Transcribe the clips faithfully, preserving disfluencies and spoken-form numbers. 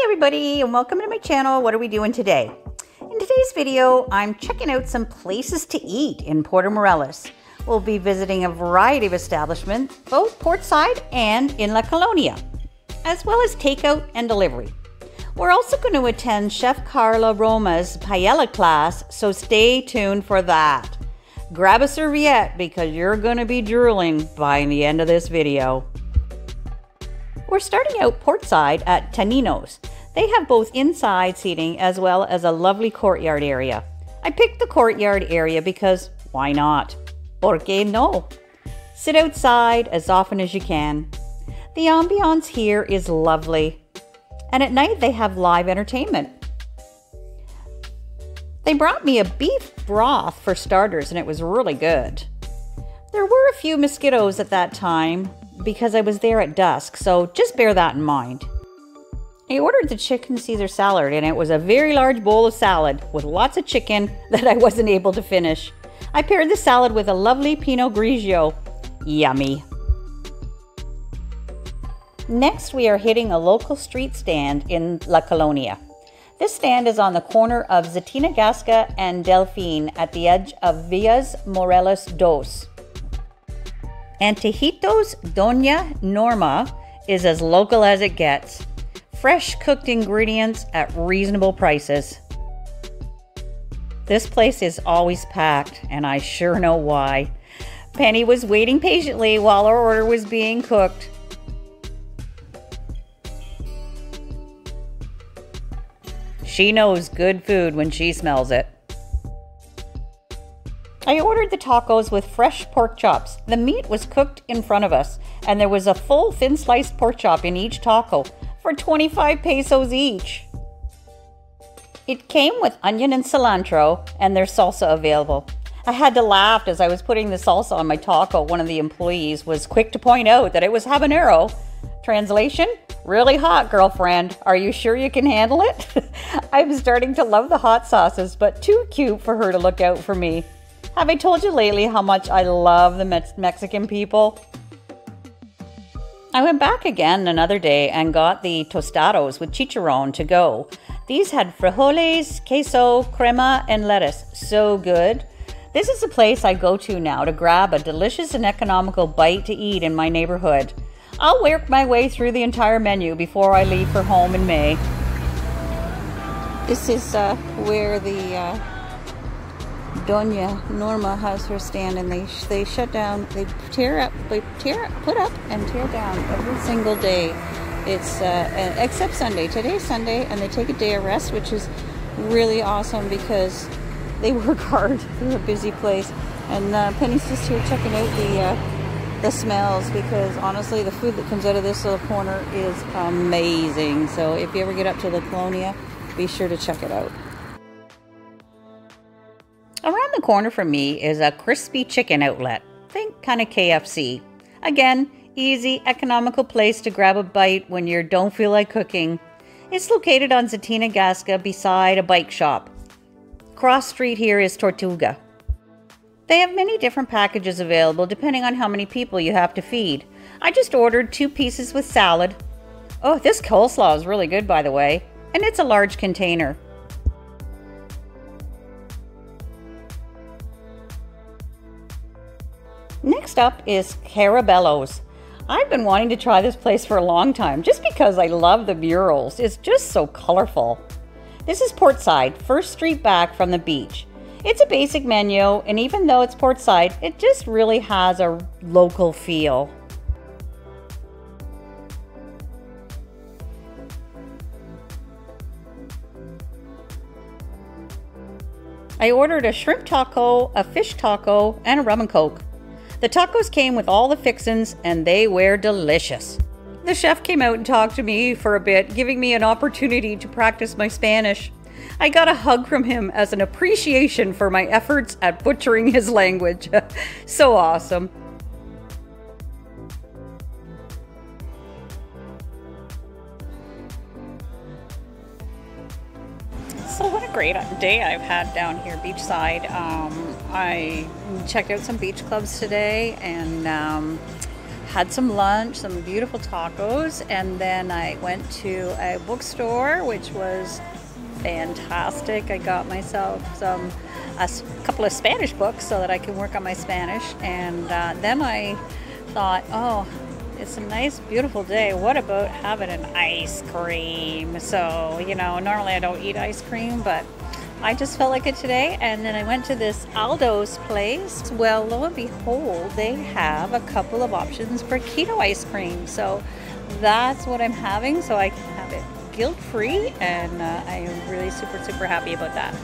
Hi everybody and welcome to my channel. What are we doing today? In today's video, I'm checking out some places to eat in Puerto Morelos. We'll be visiting a variety of establishments, both portside and in La Colonia, as well as takeout and delivery. We're also going to attend Chef Carla Roma's paella class, so stay tuned for that. Grab a serviette because you're going to be drooling by the end of this video. We're starting out portside at Tanino's. They have both inside seating as well as a lovely courtyard area. I picked the courtyard area because why not? Porque no? Sit outside as often as you can. The ambiance here is lovely. And at night they have live entertainment. They brought me a beef broth for starters and it was really good. There were a few mosquitoes at that time, because I was there at dusk, so just bear that in mind. I ordered the chicken Caesar salad and it was a very large bowl of salad with lots of chicken that I wasn't able to finish. I paired the salad with a lovely Pinot Grigio. Yummy. Next we are hitting a local street stand in La Colonia. This stand is on the corner of Zatina Gasca and Delphine at the edge of Villas Morelos Dos. Antojitos Doña Norma is as local as it gets. Fresh cooked ingredients at reasonable prices. This place is always packed, and I sure know why. Penny was waiting patiently while her order was being cooked. She knows good food when she smells it. I ordered the tacos with fresh pork chops. The meat was cooked in front of us, and there was a full thin sliced pork chop in each taco for twenty-five pesos each. It came with onion and cilantro and their salsa available. I had to laugh as I was putting the salsa on my taco. One of the employees was quick to point out that it was habanero. Translation, really hot, girlfriend. Are you sure you can handle it? I'm starting to love the hot sauces, but too cute for her to look out for me. Have I told you lately how much I love the Mex Mexican people? I went back again another day and got the tostados with chicharron to go. These had frijoles, queso, crema, and lettuce. So good. This is a place I go to now to grab a delicious and economical bite to eat in my neighborhood. I'll work my way through the entire menu before I leave for home in May. This is uh, where the... Uh Doña Norma has her stand, and they they shut down. They tear up, they tear up, put up and tear down every single day. It's uh, except Sunday. Today's Sunday, and they take a day of rest, which is really awesome because they work hard. They're a busy place, and uh, Penny's just here checking out the uh, the smells because honestly, the food that comes out of this little corner is amazing. So if you ever get up to La Colonia, be sure to check it out. Around the corner from me is a Krispy Chicken outlet. Think kind of K F C. Again, easy, economical place to grab a bite when you don't feel like cooking. It's located on Zatina Gasca beside a bike shop. Cross street here is Tortuga. They have many different packages available depending on how many people you have to feed. I just ordered two pieces with salad. Oh, this coleslaw is really good, by the way, and it's a large container. Next up is Carabelo's. I've been wanting to try this place for a long time just because I love the murals. It's just so colorful. This is portside, first street back from the beach. It's a basic menu, and even though it's portside, it just really has a local feel. I ordered a shrimp taco, a fish taco, and a rum and coke. The tacos came with all the fixins and they were delicious. The chef came out and talked to me for a bit, giving me an opportunity to practice my Spanish. I got a hug from him as an appreciation for my efforts at butchering his language. So awesome. So what a great day I've had down here beachside. Um, I checked out some beach clubs today and um, had some lunch, some beautiful tacos, and then I went to a bookstore, which was fantastic. I got myself some a couple of Spanish books so that I can work on my Spanish, and uh, then I thought, oh, it's a nice, beautiful day. What about having an ice cream? So, you know, normally I don't eat ice cream, but I just felt like it today. And then I went to this Aldo's place. Well, lo and behold, they have a couple of options for keto ice cream. So that's what I'm having, so I can have it guilt-free, and uh, I am really super, super happy about that.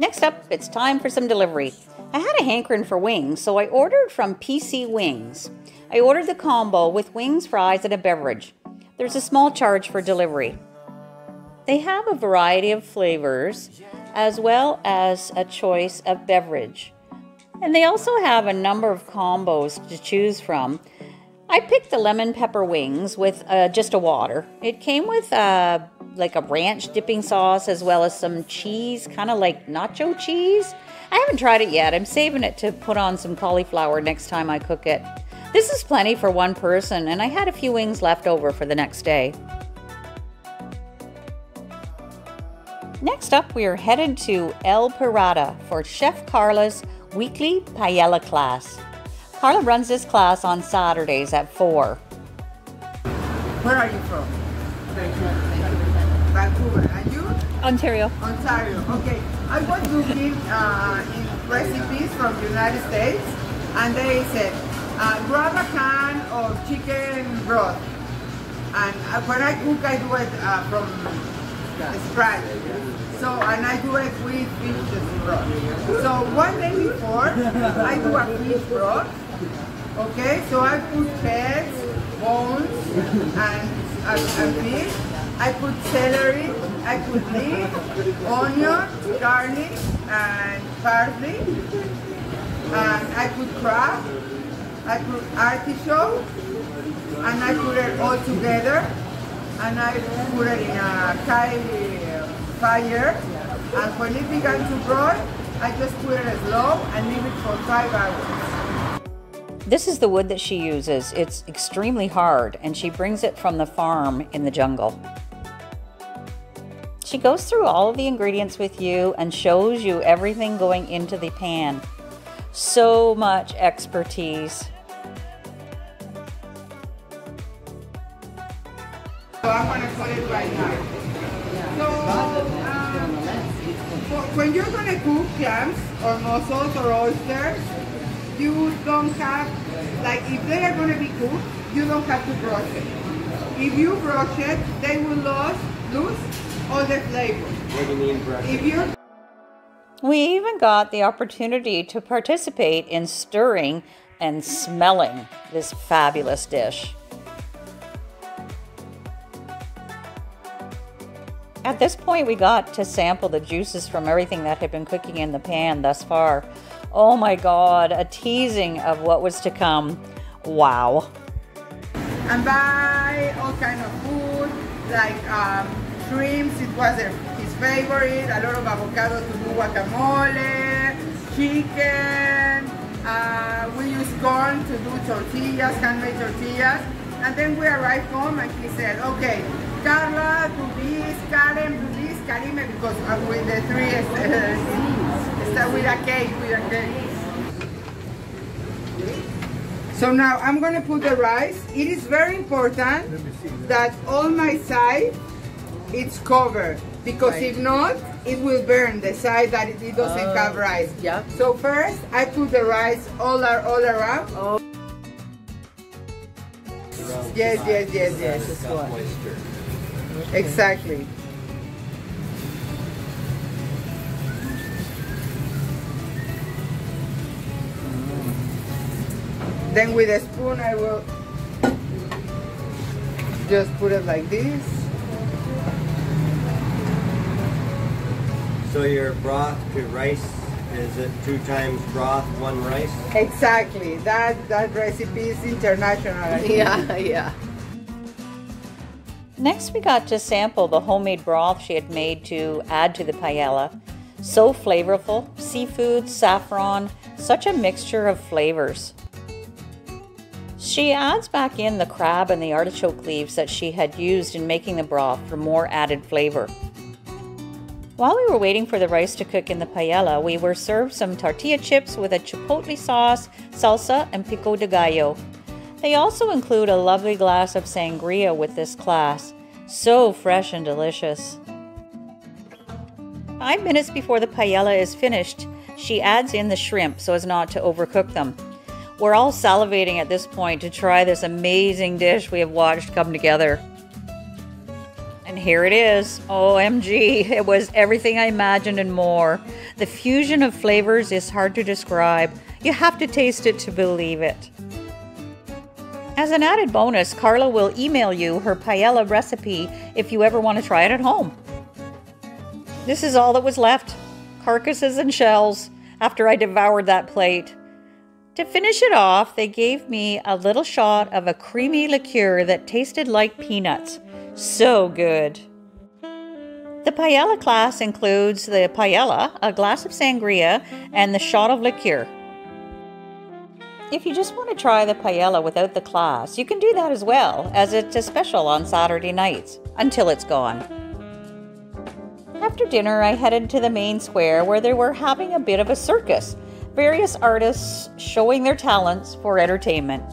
Next up, it's time for some delivery. I had a hankering for wings, so I ordered from P C Wings. I ordered the combo with wings, fries, and a beverage. There's a small charge for delivery. They have a variety of flavors, as well as a choice of beverage. And they also have a number of combos to choose from. I picked the lemon pepper wings with uh, just a water. It came with a uh, like a ranch dipping sauce, as well as some cheese, kind of like nacho cheese. I haven't tried it yet. I'm saving it to put on some cauliflower next time I cook it. This is plenty for one person, and I had a few wings left over for the next day. Next up, we are headed to El Pirata for Chef Carla's weekly paella class. Carla runs this class on Saturdays at four. Where are you from? Thank you. Vancouver. And you? Ontario. Ontario. Okay. I want to give uh, recipes from the United States, and they said, uh, grab a can of chicken broth. And uh, when I cook, I do it uh, from scratch. So, and I do it with fish broth. So one day before, I do a fish broth. Okay. So I put heads, bones, and, and, and fish. I put celery, I put leaf, onion, garlic, and parsley. And I put crab, I put artichoke, and I put it all together. And I put it in a high fire. And when it began to broil, I just put it slow and leave it for five hours. This is the wood that she uses. It's extremely hard, and she brings it from the farm in the jungle. She goes through all of the ingredients with you and shows you everything going into the pan. So much expertise. So I'm gonna put it right now. So um, when you're gonna cook clams or mussels or oysters, you don't have, like if they are gonna be cooked, you don't have to brush it. If you brush it, they will lose, lose all the flavor. What do you mean brush it? If you We even got the opportunity to participate in stirring and smelling this fabulous dish. At this point, we got to sample the juices from everything that had been cooking in the pan thus far. Oh my God, a teasing of what was to come. Wow. And buy all kind of food, like um, shrimps, it was their, his favorite, a lot of avocado to do guacamole, chicken, uh, we use corn to do tortillas, handmade tortillas. And then we arrived home and he said, okay, Carla, do this, Karen, do this, Karime, because I'm with the three uh, with a cake, with a cake. So now I'm going to put the rice. It is very important that all my side it's covered, because right. If not, it will burn the side that it doesn't uh, have rice. Yeah. So first, I put the rice all, are, all around. Oh. Yes, yes, yes, yes. yes. Exactly. Then with a spoon I will just put it like this. So your broth to rice, is it two times broth, one rice? Exactly. That, that recipe is international, I think. Yeah, yeah. Next we got to sample the homemade broth she had made to add to the paella. So flavorful, seafood, saffron, such a mixture of flavors. She adds back in the crab and the artichoke leaves that she had used in making the broth for more added flavor. While we were waiting for the rice to cook in the paella, we were served some tortilla chips with a chipotle sauce, salsa, and pico de gallo. They also include a lovely glass of sangria with this class. So fresh and delicious. Five minutes before the paella is finished, she adds in the shrimp so as not to overcook them. We're all salivating at this point to try this amazing dish we have watched come together. And here it is. O M G, it was everything I imagined and more. The fusion of flavors is hard to describe. You have to taste it to believe it. As an added bonus, Carla will email you her paella recipe if you ever want to try it at home. This is all that was left. Carcasses and shells after I devoured that plate. To finish it off, they gave me a little shot of a creamy liqueur that tasted like peanuts. So good. The paella class includes the paella, a glass of sangria, and the shot of liqueur. If you just want to try the paella without the class, you can do that as well, as it's a special on Saturday nights, until it's gone. After dinner, I headed to the main square where they were having a bit of a circus, various artists showing their talents for entertainment.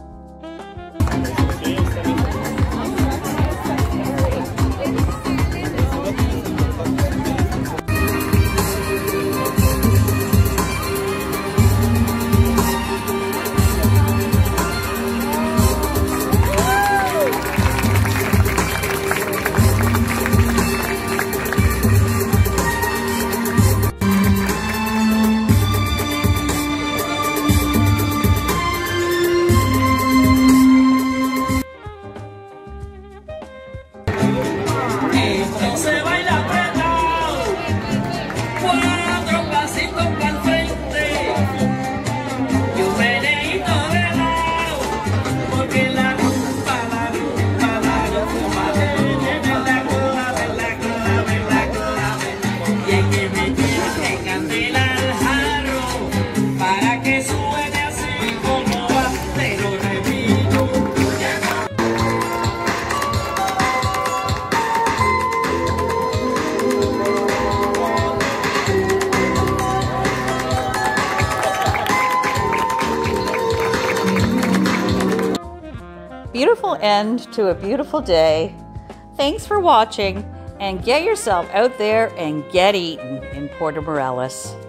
Beautiful end to a beautiful day. Thanks for watching, and get yourself out there and get eaten in Puerto Morelos.